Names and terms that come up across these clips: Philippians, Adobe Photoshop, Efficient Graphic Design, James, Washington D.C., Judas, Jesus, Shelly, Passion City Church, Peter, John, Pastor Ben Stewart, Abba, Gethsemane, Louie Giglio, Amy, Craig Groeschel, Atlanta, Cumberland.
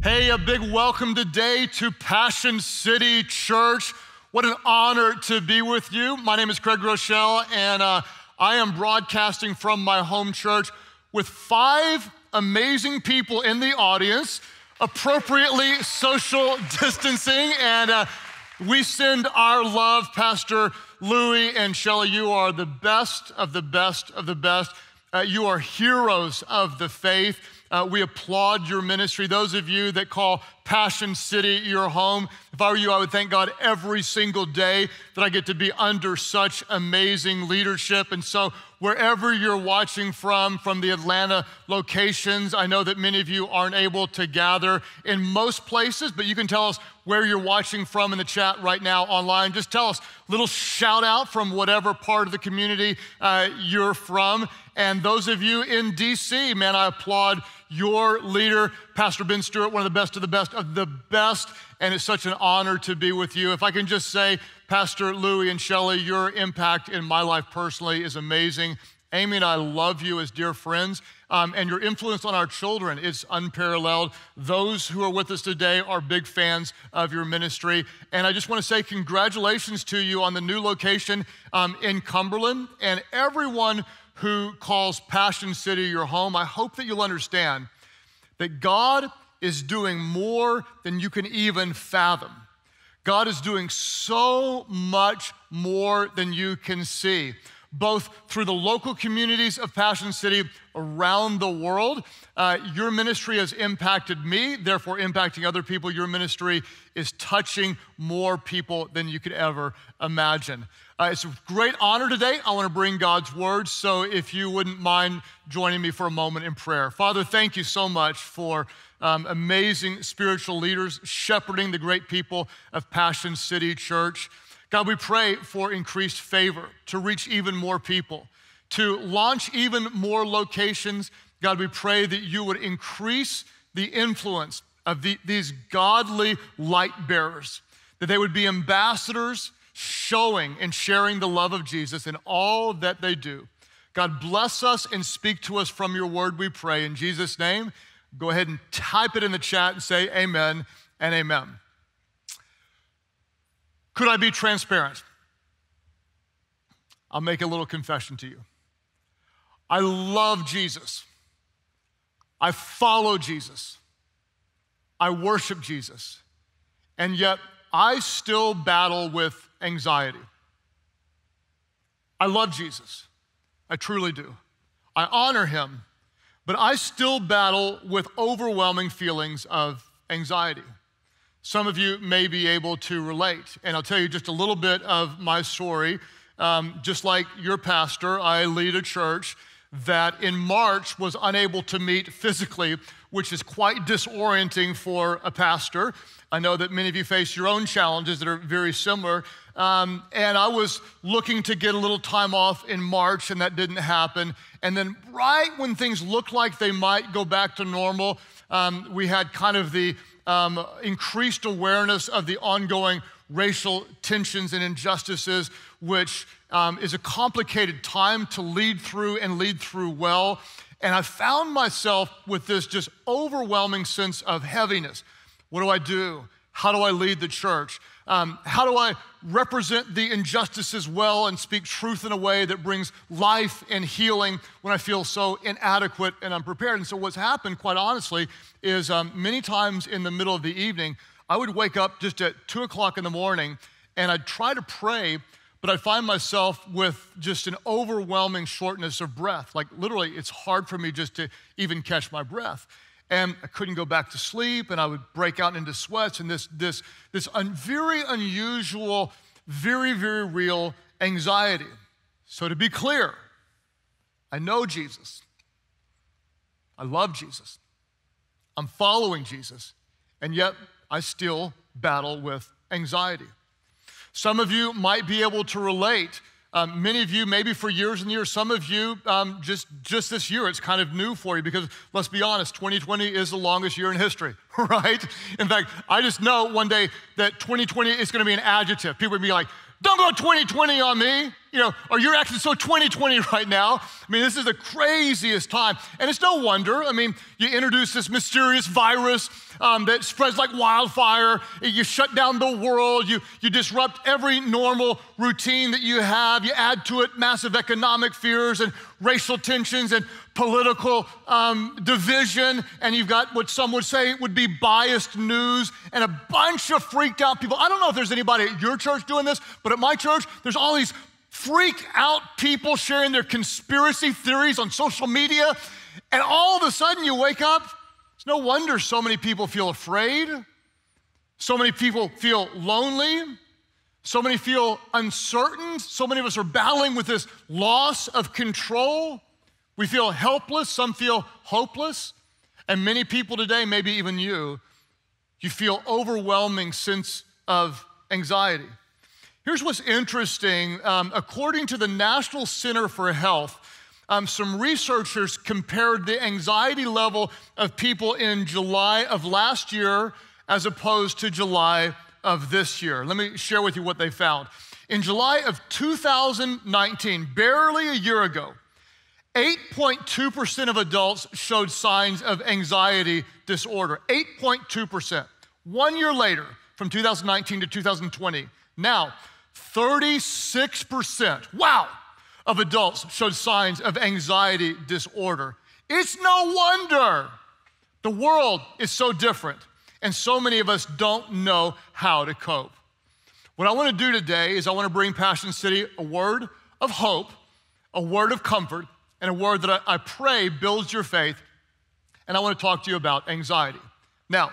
Hey, a big welcome today to Passion City Church. What an honor to be with you. My name is Craig Groeschel, and I am broadcasting from my home church with five amazing people in the audience, appropriately social distancing, and we send our love. Pastor Louie and Shelly, you are the best of the best of the best. You are heroes of the faith. We applaud your ministry. Those of you that call Passion City your home, if I were you, I would thank God every single day that I get to be under such amazing leadership. And so wherever you're watching from the Atlanta locations, I know that many of you aren't able to gather in most places, but you can tell us where you're watching from in the chat right now online. Just tell us a little shout out from whatever part of the community you're from. And those of you in D.C., man, I applaud your leader, Pastor Ben Stewart, one of the best of the best of the best, and it's such an honor to be with you. If I can just say, Pastor Louie and Shelly, your impact in my life personally is amazing. Amy and I love you as dear friends, and your influence on our children is unparalleled. Those who are with us today are big fans of your ministry, and I just want to say congratulations to you on the new location in Cumberland, and everyone who calls Passion City your home. I hope that you'll understand that God is doing more than you can even fathom. God is doing so much more than you can see, both through the local communities of Passion City around the world. Your ministry has impacted me, therefore impacting other people. Your ministry is touching more people than you could ever imagine. It's a great honor today. I want to bring God's word, so if you wouldn't mind joining me for a moment in prayer. Father, thank you so much for amazing spiritual leaders shepherding the great people of Passion City Church. God, we pray for increased favor to reach even more people, to launch even more locations. God, we pray that you would increase the influence of these godly light bearers, that they would be ambassadors showing and sharing the love of Jesus in all that they do. God, bless us and speak to us from your word, we pray. In Jesus' name, go ahead and type it in the chat and say amen and amen. Could I be transparent? I'll make a little confession to you. I love Jesus. I follow Jesus. I worship Jesus. And yet, I still battle with anxiety. I love Jesus. I truly do. I honor him, but I still battle with overwhelming feelings of anxiety. Some of you may be able to relate, and I'll tell you just a little bit of my story. Just like your pastor, I lead a church that in March was unable to meet physically, which is quite disorienting for a pastor. I know that many of you face your own challenges that are very similar. And I was looking to get a little time off in March, and that didn't happen. And then right when things looked like they might go back to normal, we had kind of the increased awareness of the ongoing racial tensions and injustices, which is a complicated time to lead through and lead through well. And I found myself with this just overwhelming sense of heaviness. What do I do? How do I lead the church? How do I represent the injustices well and speak truth in a way that brings life and healing when I feel so inadequate and unprepared? And so what's happened, quite honestly, is many times in the middle of the evening, I would wake up just at 2 o'clock in the morning and I'd try to pray, but I'd find myself with just an overwhelming shortness of breath. Like literally, it's hard for me just to even catch my breath. And I couldn't go back to sleep, and I would break out into sweats and this very unusual, very, very real anxiety. So to be clear, I know Jesus. I love Jesus. I'm following Jesus, and yet I still battle with anxiety. Some of you might be able to relate. Many of you, maybe for years and years, some of you just this year, it's kind of new for you because, let's be honest, 2020 is the longest year in history, right? In fact, I just know one day that 2020 is going to be an adjective. People will be like, don't go 2020 on me. you know, or you're acting so 2020 right now. I mean, this is the craziest time. And it's no wonder. I mean, you introduce this mysterious virus that spreads like wildfire. You shut down the world. You disrupt every normal routine that you have. You add to it massive economic fears and racial tensions and political division. And you've got what some would say would be biased news and a bunch of freaked out people. I don't know if there's anybody at your church doing this, but at my church, there's all these freak out people sharing their conspiracy theories on social media, and all of a sudden you wake up. It's no wonder so many people feel afraid, so many people feel lonely, so many feel uncertain, so many of us are battling with this loss of control. We feel helpless, some feel hopeless, and many people today, maybe even you, you feel overwhelming sense of anxiety. Here's what's interesting. According to the National Center for Health, some researchers compared the anxiety level of people in July of last year as opposed to July of this year. Let me share with you what they found. In July of 2019, barely a year ago, 8.2% of adults showed signs of anxiety disorder, 8.2%. 1 year later, from 2019 to 2020, now, 36%, wow, of adults showed signs of anxiety disorder. It's no wonder the world is so different and so many of us don't know how to cope. What I want to do today is I want to bring Passion City a word of hope, a word of comfort, and a word that I pray builds your faith, and I want to talk to you about anxiety. Now,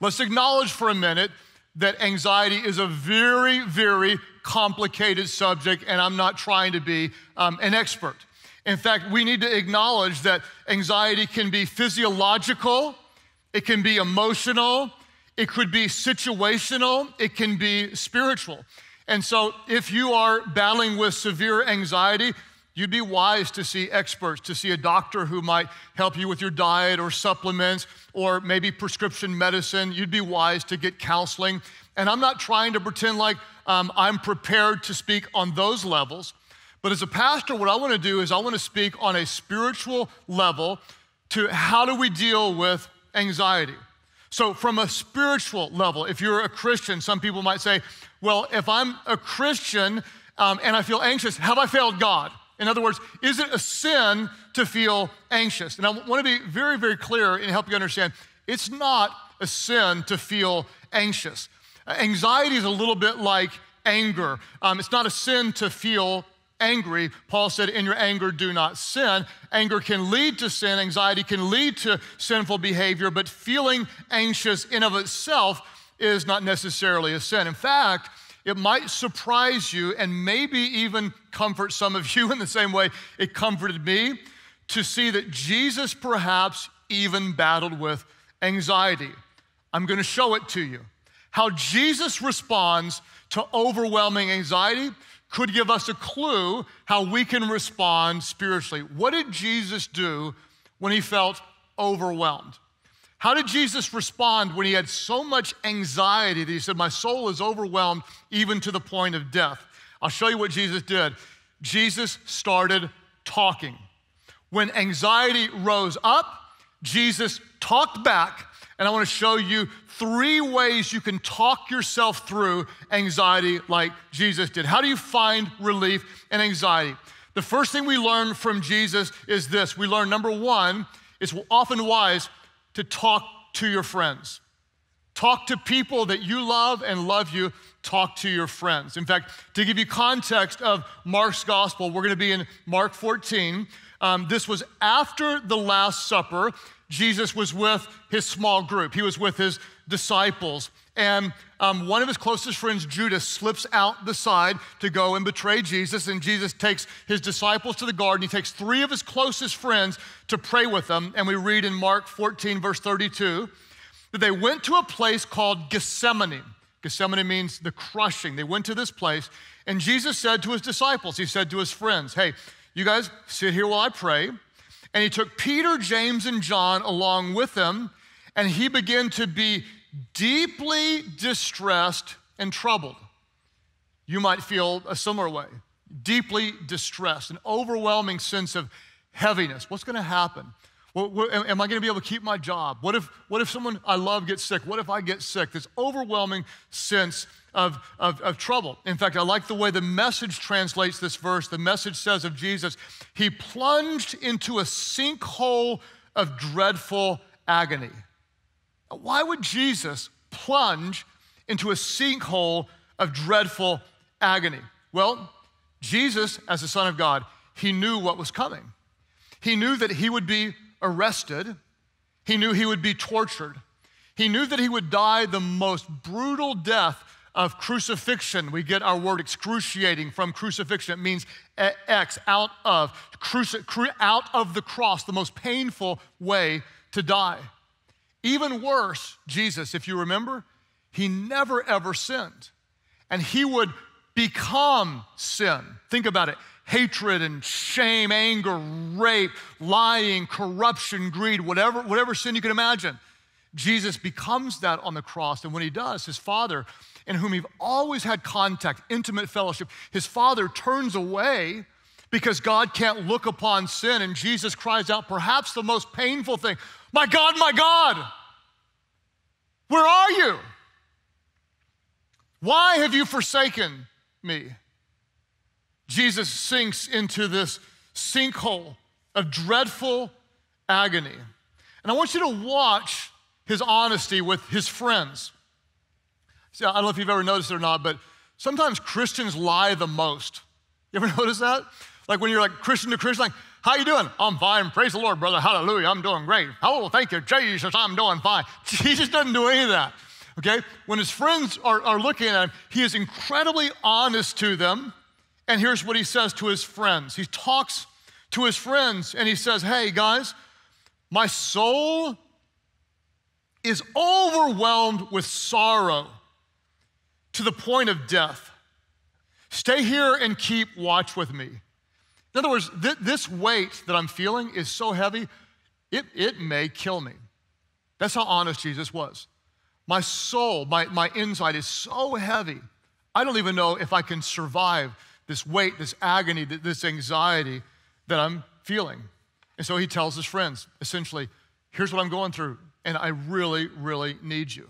let's acknowledge for a minute that anxiety is a very, very complicated subject, and I'm not trying to be an expert. In fact, we need to acknowledge that anxiety can be physiological, it can be emotional, it could be situational, it can be spiritual. And so if you are battling with severe anxiety, you'd be wise to see experts, to see a doctor who might help you with your diet or supplements or maybe prescription medicine. You'd be wise to get counseling. And I'm not trying to pretend like I'm prepared to speak on those levels. But as a pastor, what I want to do is I want to speak on a spiritual level to how do we deal with anxiety. So from a spiritual level, if you're a Christian, some people might say, well, if I'm a Christian and I feel anxious, have I failed God? In other words, is it a sin to feel anxious? And I want to be very, very clear and help you understand, it's not a sin to feel anxious. Anxiety is a little bit like anger. It's not a sin to feel angry. Paul said, in your anger, do not sin. Anger can lead to sin. Anxiety can lead to sinful behavior, but feeling anxious in of itself is not necessarily a sin. In fact, it might surprise you and maybe even comfort some of you in the same way it comforted me to see that Jesus perhaps even battled with anxiety. I'm going to show it to you. How Jesus responds to overwhelming anxiety could give us a clue how we can respond spiritually. What did Jesus do when he felt overwhelmed? How did Jesus respond when he had so much anxiety that he said, my soul is overwhelmed even to the point of death? I'll show you what Jesus did. Jesus started talking. When anxiety rose up, Jesus talked back, and I want to show you three ways you can talk yourself through anxiety like Jesus did. How do you find relief in anxiety? The first thing we learn from Jesus is this. We learn, number one, it's often wise to talk to your friends. Talk to people that you love and love you. Talk to your friends. In fact, to give you context of Mark's gospel, we're going to be in Mark 14. This was after the Last Supper. Jesus was with his small group. He was with his disciples. And one of his closest friends, Judas, slips out the side to go and betray Jesus. And Jesus takes his disciples to the garden. He takes three of his closest friends to pray with them. And we read in Mark 14, verse 32, that they went to a place called Gethsemane. Gethsemane means the crushing. They went to this place. And Jesus said to his disciples, he said to his friends, hey, you guys sit here while I pray. And he took Peter, James, and John along with him. And he began to be deeply distressed and troubled. You might feel a similar way. deeply distressed, an overwhelming sense of heaviness. What's going to happen? Am I going to be able to keep my job? What if someone I love gets sick? What if I get sick? This overwhelming sense of trouble. In fact, I like the way the Message translates this verse. The Message says of Jesus, he plunged into a sinkhole of dreadful agony. Why would Jesus plunge into a sinkhole of dreadful agony? Well, Jesus, as the Son of God, he knew what was coming. He knew that he would be arrested. He knew he would be tortured. He knew that he would die the most brutal death of crucifixion. We get our word excruciating from crucifixion. It means ex, out of the cross, the most painful way to die. Even worse, Jesus, if you remember, he never ever sinned. And he would become sin. Think about it. Hatred and shame, anger, rape, lying, corruption, greed, whatever sin you can imagine. Jesus becomes that on the cross, and when he does, his Father, in whom he've always had contact, intimate fellowship, his Father turns away because God can't look upon sin, and Jesus cries out perhaps the most painful thing, my God, where are you? Why have you forsaken me? Jesus sinks into this sinkhole of dreadful agony. And I want you to watch his honesty with his friends. See, I don't know if you've ever noticed it or not, but sometimes Christians lie the most. You ever notice that? Like when you're like Christian to Christian, like, how you doing? I'm fine, praise the Lord, brother, hallelujah, I'm doing great. Oh, thank you, Jesus, I'm doing fine. Jesus doesn't do any of that, okay? When his friends are looking at him, he is incredibly honest to them. And here's what he says to his friends. He talks to his friends and he says, hey guys, my soul is overwhelmed with sorrow to the point of death. Stay here and keep watch with me. In other words, this weight that I'm feeling is so heavy, it may kill me. That's how honest Jesus was. My soul, my inside is so heavy, I don't even know if I can survive this weight, this agony, this anxiety that I'm feeling. And so he tells his friends, essentially, here's what I'm going through, and I really, really need you.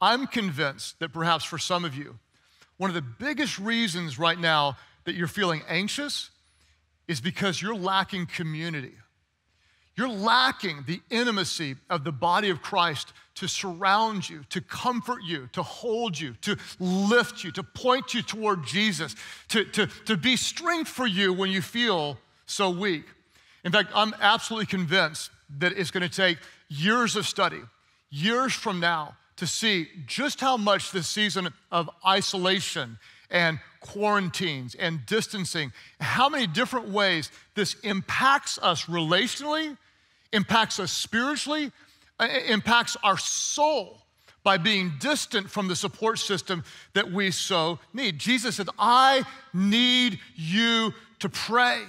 I'm convinced that perhaps for some of you, one of the biggest reasons right now that you're feeling anxious is because you're lacking community. You're lacking the intimacy of the body of Christ to surround you, to comfort you, to hold you, to lift you, to point you toward Jesus, to be strength for you when you feel so weak. In fact, I'm absolutely convinced that it's going to take years of study, years from now, to see just how much this season of isolation and quarantines and distancing, how many different ways this impacts us relationally, impacts us spiritually, impacts our soul by being distant from the support system that we so need. Jesus said, I need you to pray.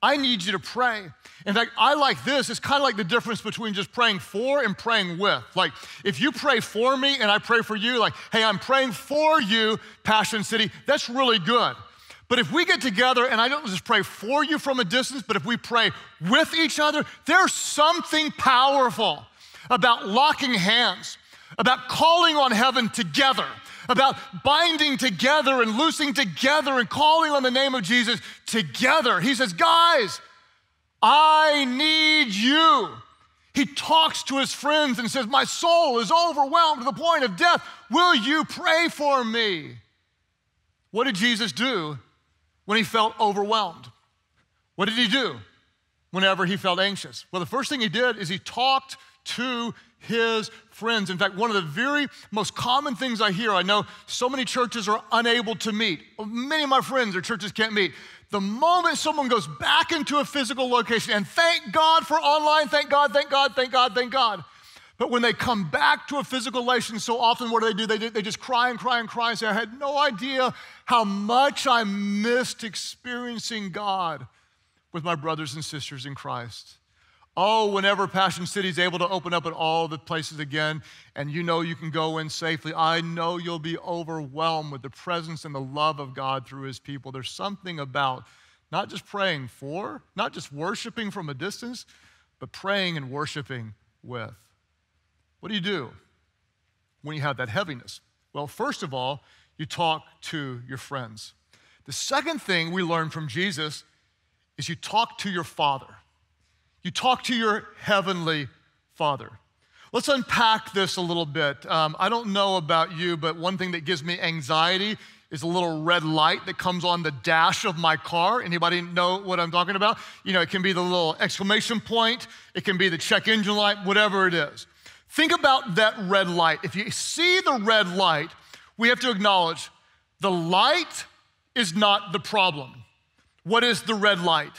I need you to pray. In fact, I like this. It's kind of like the difference between just praying for and praying with. Like, if you pray for me and I pray for you, like, hey, I'm praying for you, Passion City, that's really good. But if we get together and I don't just pray for you from a distance, but if we pray with each other, there's something powerful about locking hands, about calling on heaven together, about binding together and loosing together and calling on the name of Jesus together. He says, guys, I need you. He talks to his friends and says, my soul is overwhelmed to the point of death. Will you pray for me? What did Jesus do when he felt overwhelmed? What did he do whenever he felt anxious? Well, the first thing he did is he talked to his friends. In fact, one of the very most common things I hear, I know so many churches are unable to meet. Many of my friends, their churches can't meet. The moment someone goes back into a physical location, and thank God for online, thank God. But when they come back to a physical location, so often what do? They just cry and say, I had no idea how much I missed experiencing God with my brothers and sisters in Christ. Oh, whenever Passion City is able to open up at all the places again, and you know you can go in safely, I know you'll be overwhelmed with the presence and the love of God through his people. There's something about not just praying for, not just worshiping from a distance, but praying and worshiping with. What do? When you have that heaviness? Well, first of all, you talk to your friends. The second thing we learn from Jesus is you talk to your Father. You talk to your heavenly Father. Let's unpack this a little bit. I don't know about you, but one thing that gives me anxiety is a little red light that comes on the dash of my car. Anybody know what I'm talking about? You know, it can be the little exclamation point. It can be the check engine light, whatever it is. Think about that red light. If you see the red light, we have to acknowledge the light is not the problem. What is the red light?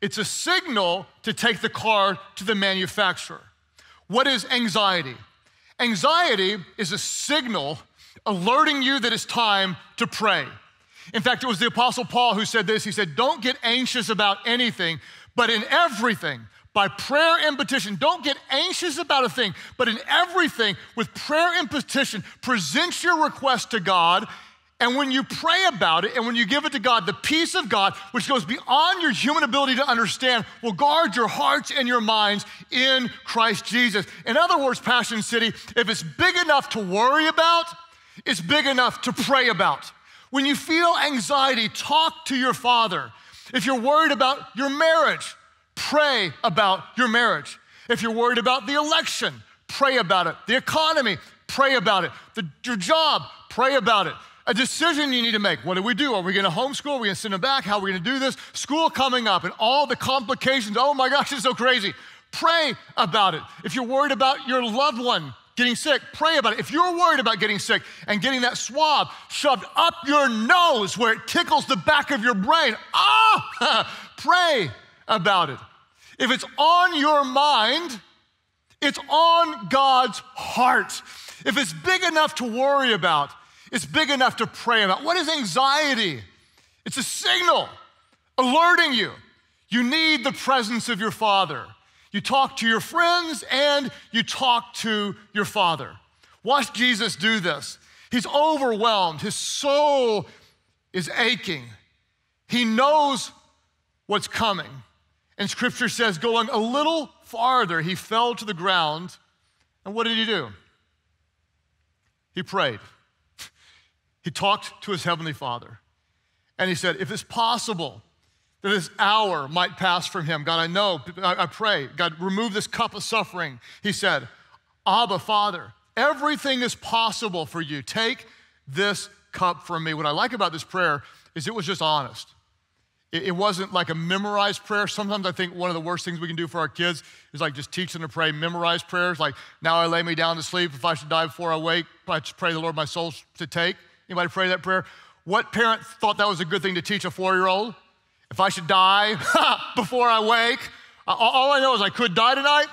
It's a signal to take the car to the manufacturer. What is anxiety? Anxiety is a signal alerting you that it's time to pray. In fact, it was the Apostle Paul who said this. He said, don't get anxious about anything, but in everything, by prayer and petition. Don't get anxious about a thing, but in everything, with prayer and petition, present your request to God. And when you pray about it and when you give it to God, the peace of God, which goes beyond your human ability to understand, will guard your hearts and your minds in Christ Jesus. In other words, Passion City, if it's big enough to worry about, it's big enough to pray about. When you feel anxiety, talk to your Father. If you're worried about your marriage, pray about your marriage. If you're worried about the election, pray about it. The economy, pray about it. Your job, pray about it. A decision you need to make. What do we do? Are we going to homeschool? Are we going to send them back? How are we going to do this? School coming up and all the complications. Oh my gosh, it's so crazy. Pray about it. If you're worried about your loved one getting sick, pray about it. If you're worried about getting sick and getting that swab shoved up your nose where it tickles the back of your brain, pray about it. If it's on your mind, it's on God's heart. If it's big enough to worry about, it's big enough to pray about. What is anxiety? It's a signal alerting you. You need the presence of your Father. You talk to your friends and you talk to your Father. Watch Jesus do this. He's overwhelmed. His soul is aching. He knows what's coming. And Scripture says, going a little farther, he fell to the ground. And what did he do? He prayed. He talked to his heavenly Father, and he said, if it's possible that this hour might pass from him, God, I know, I pray, God, remove this cup of suffering. He said, Abba, Father, everything is possible for you. Take this cup from me. What I like about this prayer is it was just honest. It wasn't like a memorized prayer. Sometimes I think one of the worst things we can do for our kids is like just teach them to pray memorized prayers, like, now I lay me down to sleep. If I should die before I wake, I pray the Lord my soul to take. Anybody pray that prayer? What parent thought that was a good thing to teach a 4-year-old? If I should die before I wake, all I know is I could die tonight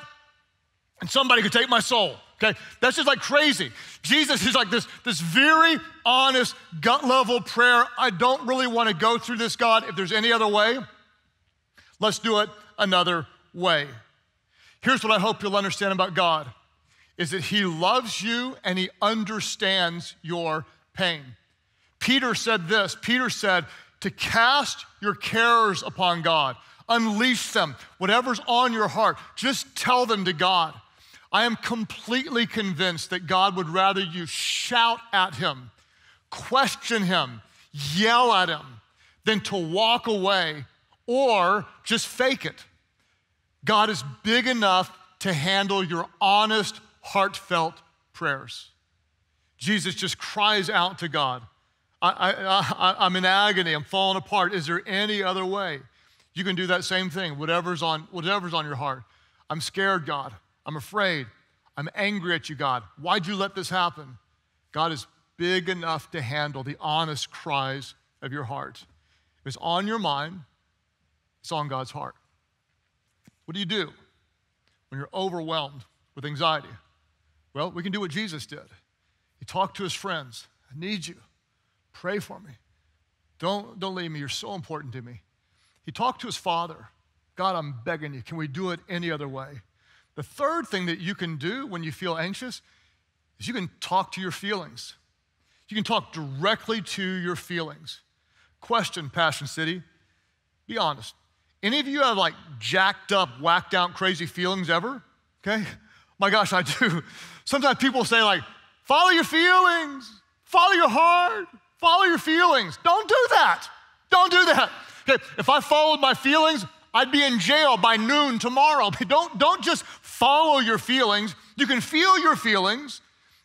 and somebody could take my soul, okay? That's just like crazy. Jesus is like this very honest, gut-level prayer. I don't really want to go through this, God. If there's any other way, let's do it another way. Here's what I hope you'll understand about God, is that he loves you and he understands your pain. Peter said this. Peter said, to cast your cares upon God. Unleash them. Whatever's on your heart, just tell them to God. I am completely convinced that God would rather you shout at him, question him, yell at him, than to walk away or just fake it. God is big enough to handle your honest, heartfelt prayers. Jesus just cries out to God, I'm in agony, I'm falling apart. Is there any other way? You can do that same thing, whatever's on your heart. I'm scared, God. I'm afraid. I'm angry at you, God. Why'd you let this happen? God is big enough to handle the honest cries of your heart. If it's on your mind, it's on God's heart. What do? When you're overwhelmed with anxiety? Well, we can do what Jesus did. He talked to his friends. I need you. Pray for me. Don't leave me. You're so important to me. He talked to his Father. God, I'm begging you, can we do it any other way? The third thing that you can do when you feel anxious is you can talk to your feelings. You can talk directly to your feelings. Question, Passion City, be honest. Any of you have like jacked up, whacked out, crazy feelings ever? Okay? My gosh, I do. Sometimes people say like, follow your feelings, follow your heart, follow your feelings. Don't do that. Don't do that. Okay, if I followed my feelings, I'd be in jail by noon tomorrow. But don't just follow your feelings. You can feel your feelings.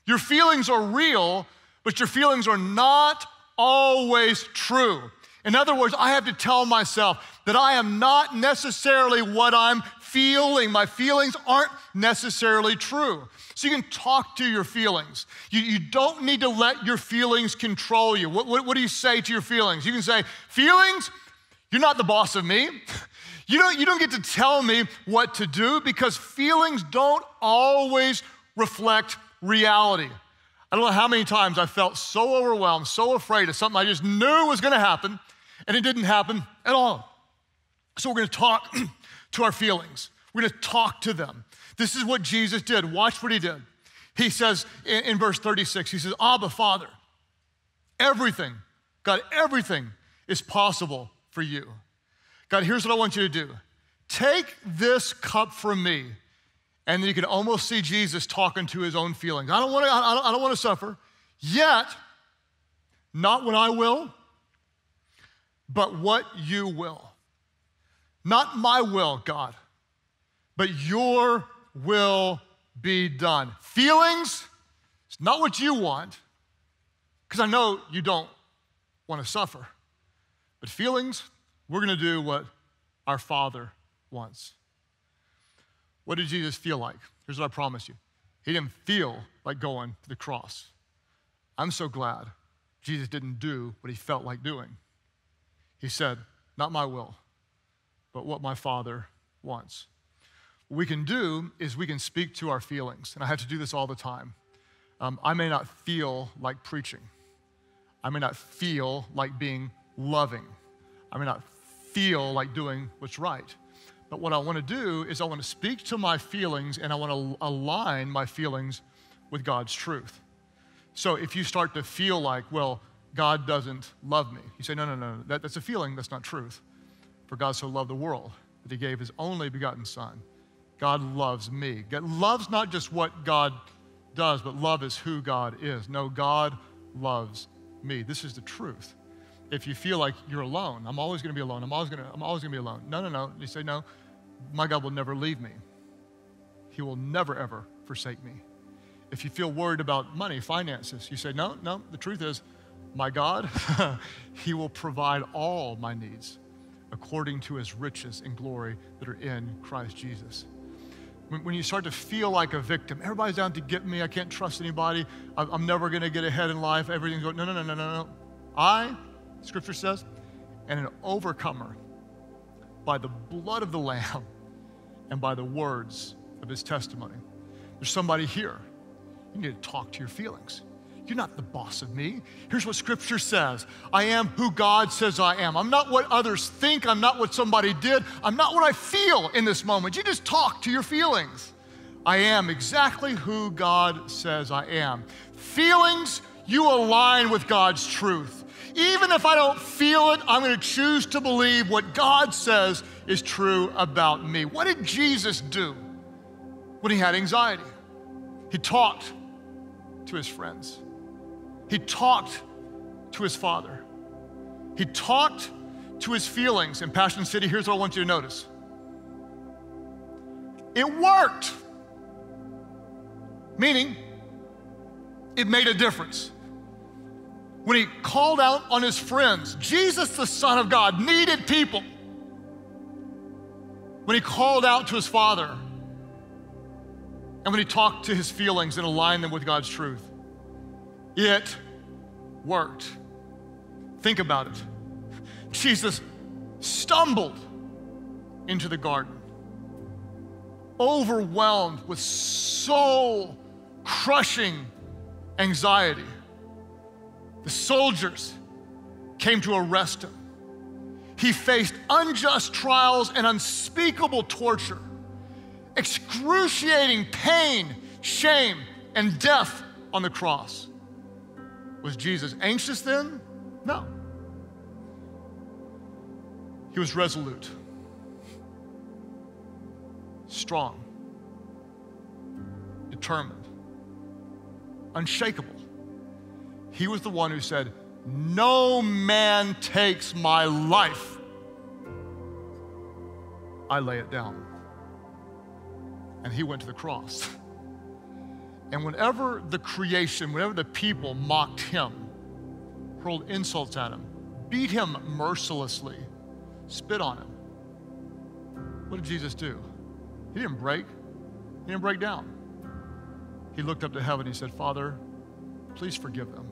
Your feelings are real, but your feelings are not always true. In other words, I have to tell myself that I am not necessarily what I'm feeling. My feelings aren't necessarily true. So you can talk to your feelings. You don't need to let your feelings control you. What do you say to your feelings? You can say, feelings, you're not the boss of me. You don't get to tell me what to do, because feelings don't always reflect reality. I don't know how many times I felt so overwhelmed, so afraid of something I just knew was gonna happen, and it didn't happen at all. So we're gonna talk to our feelings. We're gonna talk to them. This is what Jesus did. Watch what he did. He says in verse 36, he says, Abba, Father, everything, God, everything is possible for you. God, here's what I want you to do. Take this cup from me. And you can almost see Jesus talking to his own feelings. I don't want to suffer, yet not what I will, but what you will. Not my will, God, but your will be done. Feelings, it's not what you want, because I know you don't want to suffer. But feelings, we're going to do what our Father wants. What did Jesus feel like? Here's what I promise you. He didn't feel like going to the cross. I'm so glad Jesus didn't do what he felt like doing. He said, not my will, but what my Father wants. What we can do is we can speak to our feelings, and I have to do this all the time. I may not feel like preaching. I may not feel like being loving. I may not feel like doing what's right. But what I want to do is I want to speak to my feelings, and I want to align my feelings with God's truth. So if you start to feel like, well, God doesn't love me, you say, no, that's a feeling, that's not truth. For God so loved the world that he gave his only begotten son. God loves me. God loves not just what God does, but love is who God is. No, God loves me. This is the truth. If you feel like you're alone, I'm always going to be alone, I'm always going to be alone. No. You say, no. My God will never leave me. He will never, ever forsake me. If you feel worried about money, finances, you say, no. The truth is, my God, he will provide all my needs according to his riches and glory that are in Christ Jesus. When you start to feel like a victim, everybody's out to get me, I can't trust anybody, I'm never going to get ahead in life, everything's going, no. Scripture says, and an overcomer by the blood of the Lamb and by the words of his testimony. There's somebody here. You need to talk to your feelings. You're not the boss of me. Here's what Scripture says. I am who God says I am. I'm not what others think. I'm not what somebody did. I'm not what I feel in this moment. You just talk to your feelings. I am exactly who God says I am. Feelings, you align with God's truth. Even if I don't feel it, I'm going to choose to believe what God says is true about me. What did Jesus do when he had anxiety? He talked to his friends. He talked to his Father. He talked to his feelings. In Passion City, here's what I want you to notice. It worked, meaning it made a difference. When he called out on his friends, Jesus, the Son of God, needed people. When he called out to his Father, and when he talked to his feelings and aligned them with God's truth, it worked. Think about it. Jesus stumbled into the garden, overwhelmed with soul-crushing anxiety. The soldiers came to arrest him. He faced unjust trials and unspeakable torture, excruciating pain, shame, and death on the cross. Was Jesus anxious then? No. He was resolute, strong, determined, unshakable. He was the one who said, "No man takes my life. I lay it down." And he went to the cross. And whenever the creation, whenever the people mocked him, hurled insults at him, beat him mercilessly, spit on him, what did Jesus do? He didn't break. He didn't break down. He looked up to heaven. He said, "Father, please forgive them.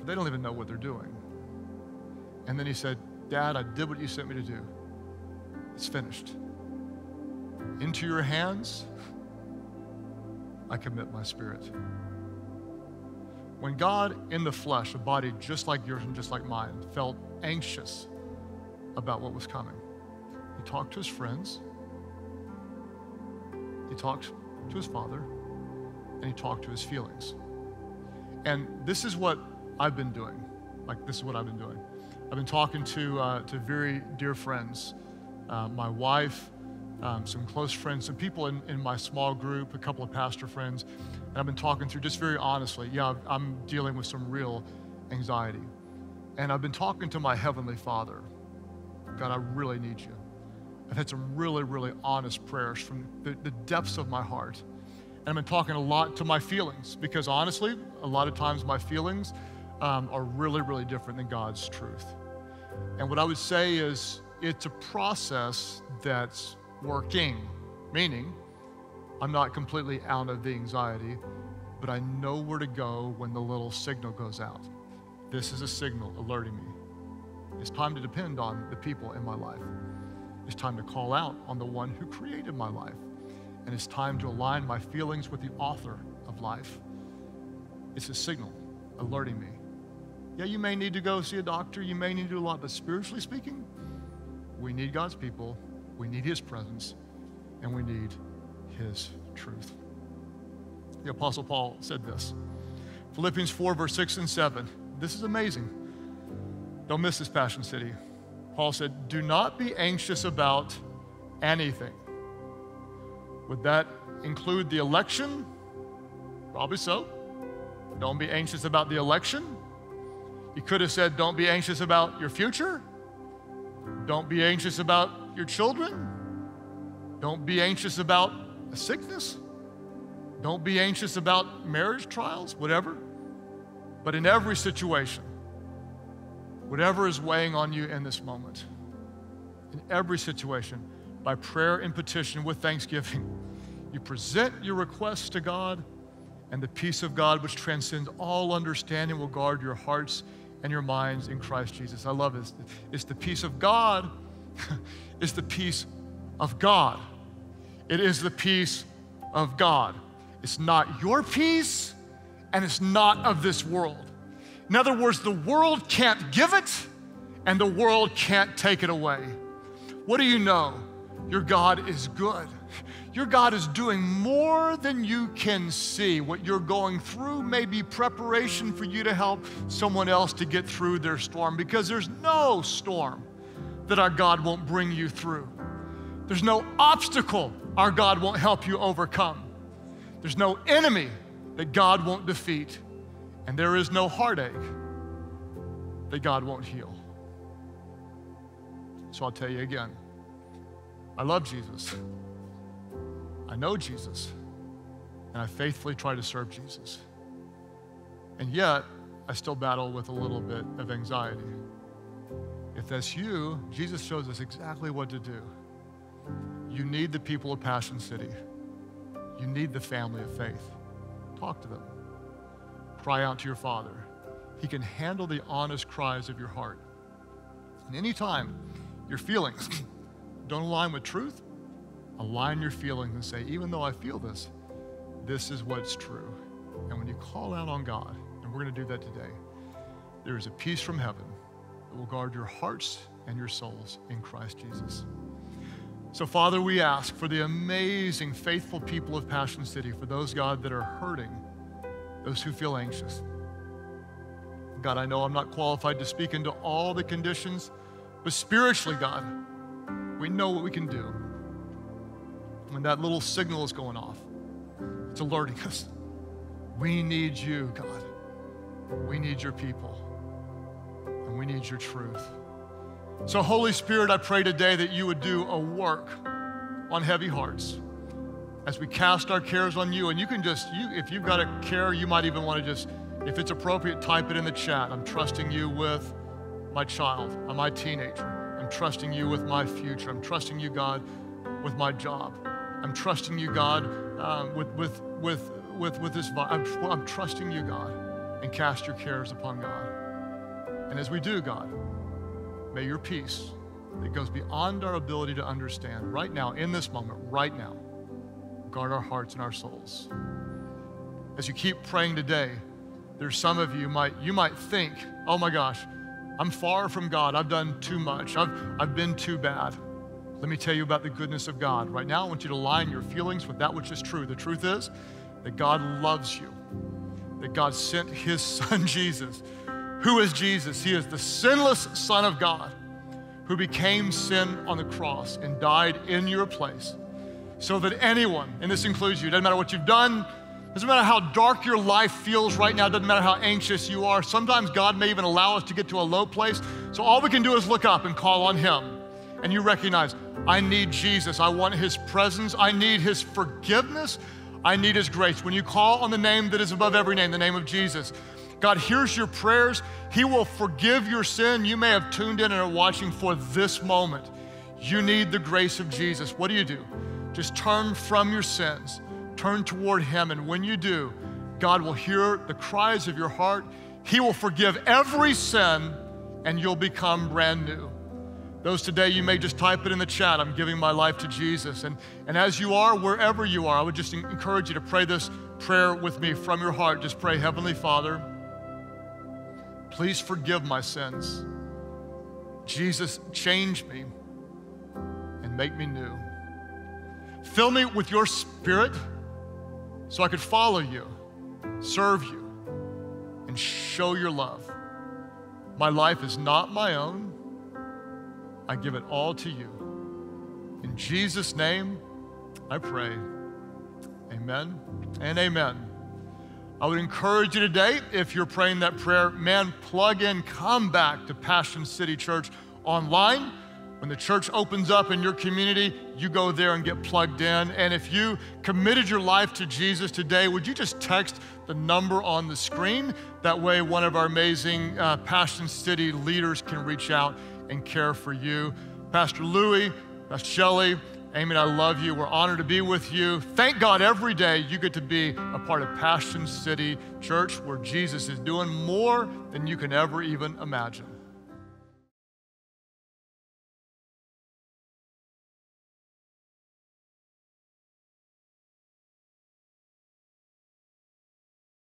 For they don't even know what they're doing." And then he said, "Dad, I did what you sent me to do. It's finished. Into your hands, I commit my spirit." When God in the flesh, a body just like yours and just like mine, felt anxious about what was coming, he talked to his friends, he talked to his Father, and he talked to his feelings. And this is what I've been doing. Like, this is what I've been doing. I've been talking to very dear friends, my wife, some close friends, some people in my small group, a couple of pastor friends, and I've been talking through just very honestly. Yeah, I'm dealing with some real anxiety. And I've been talking to my Heavenly Father. God, I really need you. I've had some really, really honest prayers from the depths of my heart. And I've been talking a lot to my feelings because honestly, a lot of times my feelings are really, really different than God's truth. And what I would say is it's a process that's working, meaning I'm not completely out of the anxiety, but I know where to go when the little signal goes out. This is a signal alerting me. It's time to depend on the people in my life. It's time to call out on the one who created my life. And it's time to align my feelings with the author of life. It's a signal alerting me. Yeah, you may need to go see a doctor. You may need to do a lot, but spiritually speaking, we need God's people. We need his presence, and we need his truth. The Apostle Paul said this. Philippians 4, verse 6 and 7. This is amazing. Don't miss this, Passion City. Paul said, "Do not be anxious about anything." Would that include the election? Probably so. Don't be anxious about the election. You could have said, don't be anxious about your future. Don't be anxious about your children. Don't be anxious about a sickness. Don't be anxious about marriage trials, whatever. But in every situation, whatever is weighing on you in this moment, in every situation, by prayer and petition with thanksgiving, you present your requests to God, and the peace of God, which transcends all understanding, will guard your hearts and your minds in Christ Jesus. I love it. It's the peace of God. It's the peace of God. It is the peace of God. It's not your peace, and it's not of this world. In other words, the world can't give it, and the world can't take it away. What do you know? Your God is good. Your God is doing more than you can see. What you're going through may be preparation for you to help someone else to get through their storm, because there's no storm that our God won't bring you through. There's no obstacle our God won't help you overcome. There's no enemy that God won't defeat. And there is no heartache that God won't heal. So I'll tell you again, I love Jesus, I know Jesus, and I faithfully try to serve Jesus. And yet, I still battle with a little bit of anxiety. If that's you, Jesus shows us exactly what to do. You need the people of Passion City. You need the family of faith. Talk to them. Cry out to your Father. He can handle the honest cries of your heart. And anytime your feelings don't align with truth, align your feelings and say, even though I feel this, this is what's true. And when you call out on God, and we're going to do that today, there is a peace from heaven that will guard your hearts and your souls in Christ Jesus. So, Father, we ask for the amazing, faithful people of Passion City, for those, God, that are hurting, those who feel anxious. God, I know I'm not qualified to speak into all the conditions, but spiritually, God, we know what we can do. When that little signal is going off, it's alerting us. We need you, God. We need your people, and we need your truth. So, Holy Spirit, I pray today that you would do a work on heavy hearts as we cast our cares on you. And you can just, if you've got a care, you might even want to just, if it's appropriate, type it in the chat. I'm trusting you with my child, or my teenager. I'm trusting you with my future. I'm trusting you, God, with my job. I'm trusting you, God, with this. I'm trusting you, God. And cast your cares upon God. And as we do, God, may your peace that goes beyond our ability to understand right now, in this moment, right now, guard our hearts and our souls. As you keep praying today, there's some of you might think, oh my gosh, I'm far from God. I've done too much. I've been too bad. Let me tell you about the goodness of God. Right now, I want you to align your feelings with that which is true. The truth is that God loves you. That God sent his son, Jesus. Who is Jesus? He is the sinless Son of God who became sin on the cross and died in your place so that anyone, and this includes you, doesn't matter what you've done, doesn't matter how dark your life feels right now, doesn't matter how anxious you are. Sometimes God may even allow us to get to a low place. So all we can do is look up and call on him. And you recognize, I need Jesus. I want his presence. I need his forgiveness. I need his grace. When you call on the name that is above every name, the name of Jesus, God hears your prayers. He will forgive your sin. You may have tuned in and are watching for this moment. You need the grace of Jesus. What do? Just turn from your sins, turn toward him. And when you do, God will hear the cries of your heart. He will forgive every sin and you'll become brand new. Those today, you may just type it in the chat, I'm giving my life to Jesus. And as you are, wherever you are, I would just encourage you to pray this prayer with me from your heart. Just pray, Heavenly Father, please forgive my sins. Jesus, change me and make me new. Fill me with your Spirit so I could follow you, serve you, and show your love. My life is not my own. I give it all to you. In Jesus' name, I pray. Amen and amen. I would encourage you today, if you're praying that prayer, man, plug in, come back to Passion City Church online. When the church opens up in your community, you go there and get plugged in. And if you committed your life to Jesus today, would you just text the number on the screen? That way, one of our amazing Passion City leaders can reach out and care for you. Pastor Louie, Pastor Shelly, Amy, and I love you. We're honored to be with you. Thank God every day you get to be a part of Passion City Church, where Jesus is doing more than you can ever even imagine.